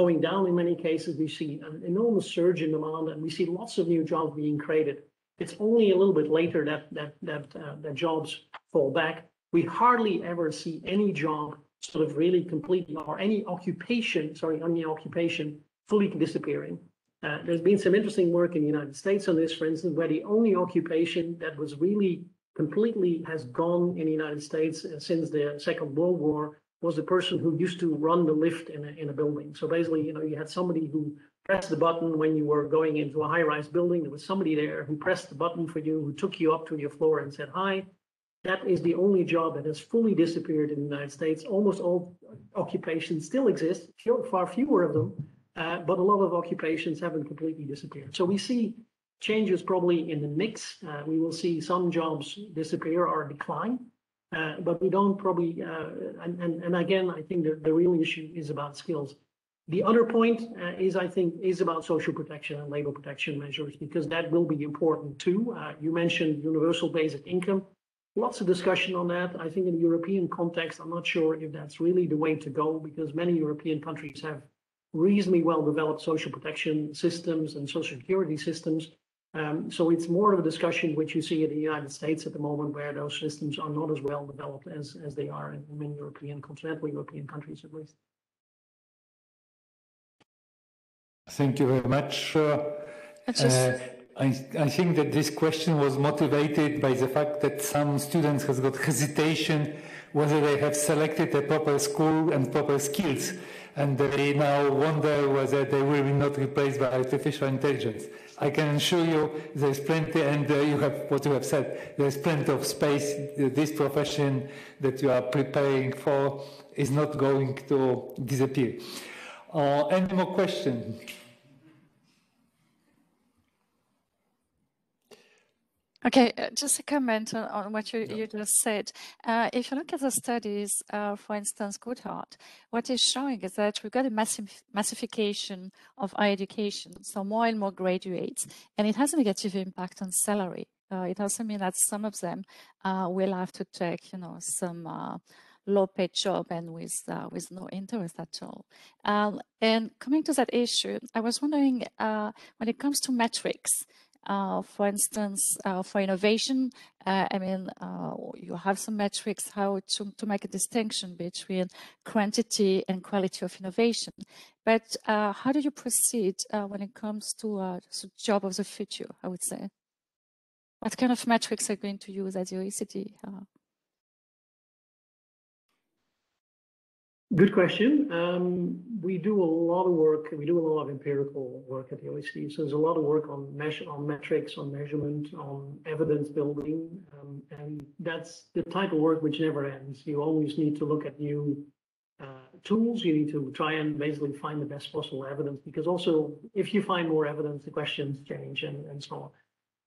going down in many cases, we see an enormous surge in demand, and we see lots of new jobs being created. It's only a little bit later that that that uh, that jobs fall back. We hardly ever see any job sort of really completely, or any occupation, sorry, any occupation fully disappearing. Uh, there's been some interesting work in the United States on this, for instance, where the only occupation that was really completely has gone in the United States since the Second World War was the person who used to run the lift in a, in a building. So basically, you know, you had somebody who pressed the button when you were going into a high-rise building. There was somebody there who pressed the button for you, who took you up to your floor and said hi. That is the only job that has fully disappeared in the United States. Almost all occupations still exist, far fewer of them, uh, but a lot of occupations haven't completely disappeared. So we see changes probably in the mix. Uh, we will see some jobs disappear or decline, uh, but we don't probably, uh, and, and, and again, I think the, the real issue is about skills. The other point uh, is, I think, is about social protection and labor protection measures, because that will be important too. Uh, you mentioned universal basic income. Lots of discussion on that. I think in the European context, I'm not sure if that's really the way to go, because many European countries have reasonably well-developed social protection systems and social security systems. Um, so it's more of a discussion which you see in the United States at the moment, where those systems are not as well-developed as, as they are in many European, continental European countries at least. Thank you very much. Uh, uh, I, I think that this question was motivated by the fact that some students have got hesitation whether they have selected a proper school and proper skills, and they now wonder whether they will be not replaced by artificial intelligence. I can assure you there's plenty, and uh, you have what you have said, there's plenty of space. This profession that you are preparing for is not going to disappear. Uh, any more questions? Okay, uh, just a comment on, on what you, yeah. you just said. Uh, if you look at the studies, uh, for instance, Goodhart, what is showing is that we've got a massive massification of higher education, so more and more graduates, and it has a negative impact on salary. Uh, it also means that some of them uh, will have to take, you know, some uh, low-paid job and with uh, with no interest at all. Um, and coming to that issue, I was wondering uh, when it comes to metrics. Uh, for instance, uh, for innovation, uh, I mean, uh, you have some metrics how to, to make a distinction between quantity and quality of innovation. But uh, how do you proceed uh, when it comes to uh, the job of the future, I would say? What kind of metrics are you going to use at the O E C D? Uh, Good question. Um, we do a lot of work. We do a lot of empirical work at the O E C D. So there's a lot of work on mesh, on metrics, on measurement, on evidence building, um, and that's the type of work which never ends. You always need to look at new uh, tools. You need to try and basically find the best possible evidence, because also if you find more evidence, the questions change and, and so on.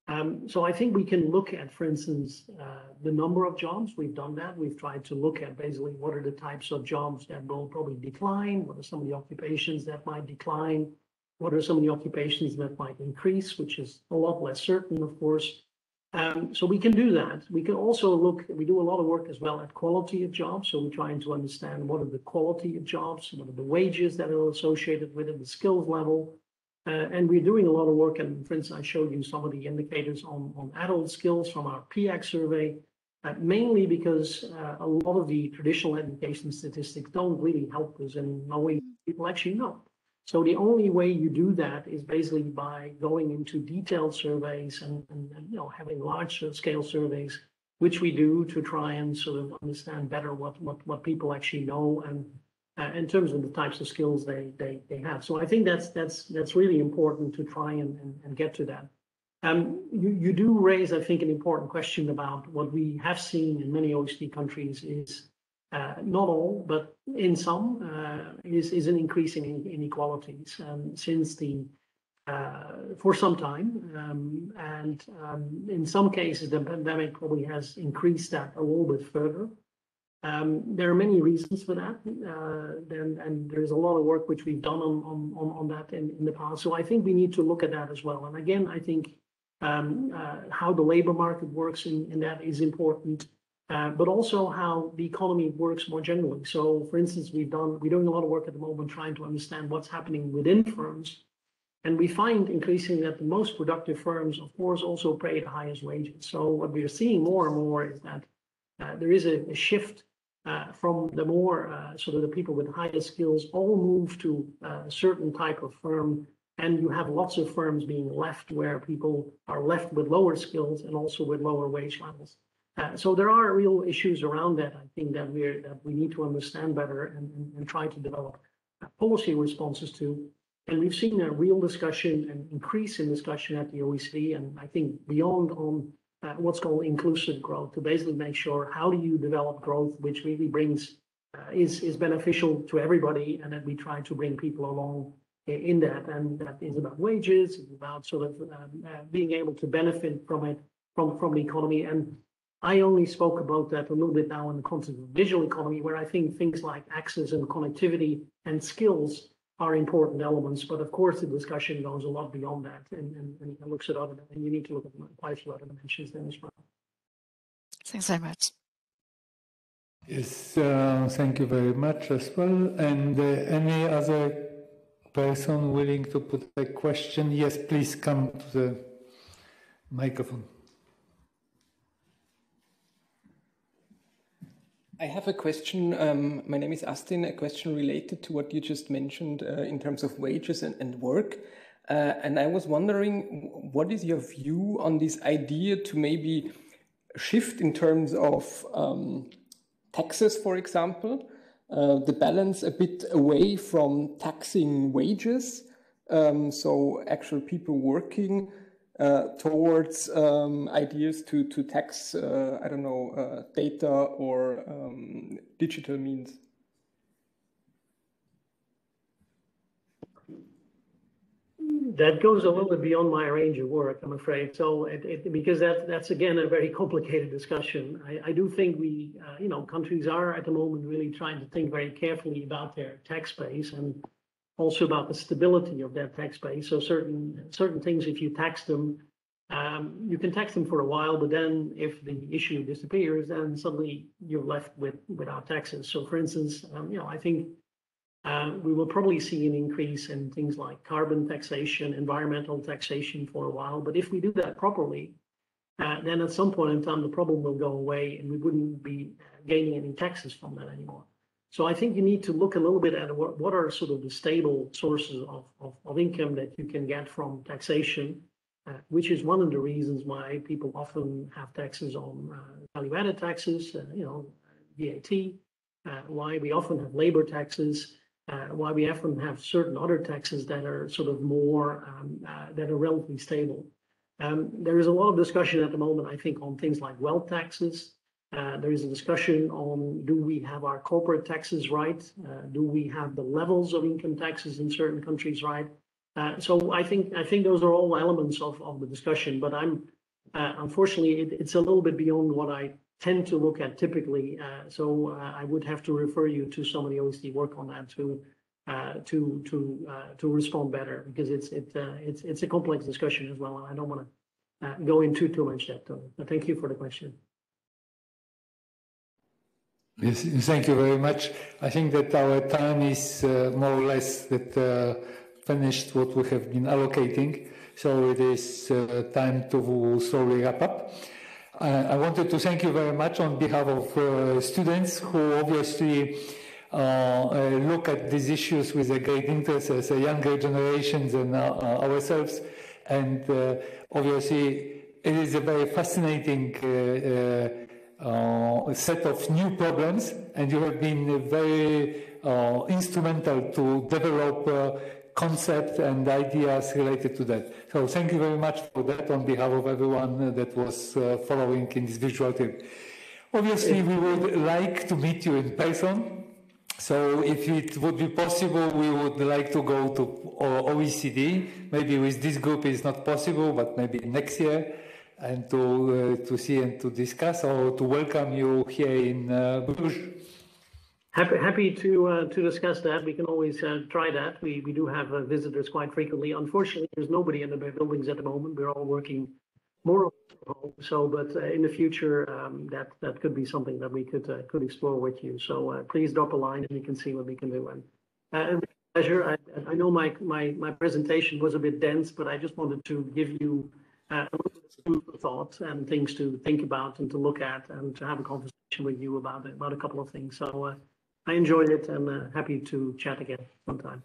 Um, so I think we can look at, for instance, uh, the number of jobs. We've done that. We've tried to look at basically what are the types of jobs that will probably decline, what are some of the occupations that might decline, what are some of the occupations that might increase, which is a lot less certain, of course. Um, so we can do that. We can also look, we do a lot of work as well at quality of jobs. So we're trying to understand what are the quality of jobs, what are the wages that are associated with it, the skills level. Uh, and we're doing a lot of work, and for instance, I showed you some of the indicators on, on adult skills from our P I A A C survey, uh, mainly because uh, a lot of the traditional education statistics don't really help us in no way people actually know. So the only way you do that is basically by going into detailed surveys and, and, and you know, having large scale surveys, which we do to try and sort of understand better what, what, what people actually know and Uh, in terms of the types of skills they, they they have. So I think that's that's that's really important to try and, and, and get to that. Um, you, you do raise, I think, an important question about what we have seen in many O E C D countries is, uh, not all, but in some, uh, is, is an increase in inequalities um, since the, uh, for some time. Um, and um, in some cases, the pandemic probably has increased that a little bit further. Um, there are many reasons for that, uh, and, and there's a lot of work which we've done on, on, on, on that in, in the past. So I think we need to look at that as well. And again, I think um, uh, how the labor market works in, in that is important, uh, but also how the economy works more generally. So, for instance, we've done, we're doing a lot of work at the moment trying to understand what's happening within firms. And we find increasingly that the most productive firms, of course, also pay the highest wages. So what we're seeing more and more is that uh, there is a, a shift Uh, from the more uh, sort of the people with higher skills all move to uh, a certain type of firm, and you have lots of firms being left where people are left with lower skills and also with lower wage levels. Uh, so there are real issues around that, I think, that we're that we need to understand better and, and, and try to develop policy responses to. And we've seen a real discussion and increase in discussion at the O E C D, and I think beyond on uh, what's called inclusive growth, to basically make sure how do you develop growth which really brings uh, is is beneficial to everybody, and that we try to bring people along in that. And that is about wages, it's about sort of um, uh, being able to benefit from it, from from the economy. And I only spoke about that a little bit now in the context of digital economy, where I think things like access and connectivity and skills are important elements. But of course, the discussion goes a lot beyond that, and, and, and looks at other, and you need to look at quite a few other dimensions then as well. Thanks very much. Yes, uh, thank you very much as well. And uh, any other person willing to put a question? Yes, please come to the microphone. I have a question. Um, my name is Astin. A question related to what you just mentioned uh, in terms of wages and, and work. Uh, and I was wondering, what is your view on this idea to maybe shift in terms of um, taxes, for example, uh, the balance a bit away from taxing wages, um, so actual people working, Uh, towards um, ideas to, to tax, uh, I don't know, uh, data or um, digital means? That goes a little bit beyond my range of work, I'm afraid. So, it, it, because that, that's, again, a very complicated discussion. I, I do think we, uh, you know, countries are at the moment really trying to think very carefully about their tax base, and also about the stability of that tax base. So certain certain things, if you tax them, um, you can tax them for a while, but then if the issue disappears, then suddenly you're left with without taxes. So for instance, um, you know, I think uh, we will probably see an increase in things like carbon taxation, environmental taxation for a while. But if we do that properly, uh, then at some point in time, the problem will go away and we wouldn't be gaining any taxes from that anymore. So I think you need to look a little bit at what, what are sort of the stable sources of, of, of income that you can get from taxation, uh, which is one of the reasons why people often have taxes on uh, value-added taxes, uh, you know, V A T, uh, why we often have labor taxes, uh, why we often have certain other taxes that are sort of more, um, uh, that are relatively stable. Um, there is a lot of discussion at the moment, I think, on things like wealth taxes. Uh, there is a discussion on, do we have our corporate taxes right? Uh, do we have the levels of income taxes in certain countries right? Uh, so I think I think those are all elements of, of the discussion, but I'm uh, unfortunately, it, it's a little bit beyond what I tend to look at typically. Uh, so uh, I would have to refer you to some of the O E C D work on that to uh, to to uh, to respond better, because it's it uh, it's it's a complex discussion as well, and I don't want to uh, go into too much depth on it. But thank you for the question. Yes, thank you very much. I think that our time is uh, more or less that uh, finished what we have been allocating. So it is uh, time to slowly wrap up. Uh, I wanted to thank you very much on behalf of uh, students who obviously uh, uh, look at these issues with a great interest as a younger generation than uh, ourselves. And uh, obviously it is a very fascinating uh, uh, Uh, a set of new problems, and you have been very uh, instrumental to develop uh, concepts and ideas related to that. So thank you very much for that on behalf of everyone that was uh, following in this virtual trip. Obviously, we would like to meet you in person. So if it would be possible, we would like to go to O E C D. Maybe with this group it's not possible, but maybe next year. And to uh, to see and to discuss, or to welcome you here in uh, Bruges. Happy, happy to uh, to discuss that. We can always uh, try that. We we do have uh, visitors quite frequently. Unfortunately, there's nobody in the buildings at the moment. We're all working more from home. So, but uh, in the future, um, that that could be something that we could uh, could explore with you. So uh, please drop a line, and we can see what we can do. And uh, and pleasure. I, I know my my my presentation was a bit dense, but I just wanted to give you Uh, thought and things to think about and to look at and to have a conversation with you about it, about a couple of things. So uh, I enjoyed it, and uh, happy to chat again sometime.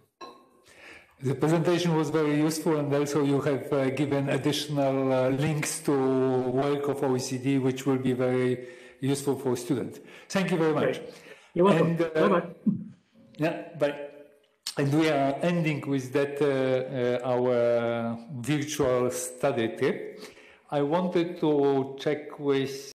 The presentation was very useful, and also you have uh, given additional uh, links to work of O E C D, which will be very useful for students. Thank you very much. Okay. You're welcome. Bye-bye. Uh, yeah, bye. And we are ending with that uh, uh, our virtual study trip. I wanted to check with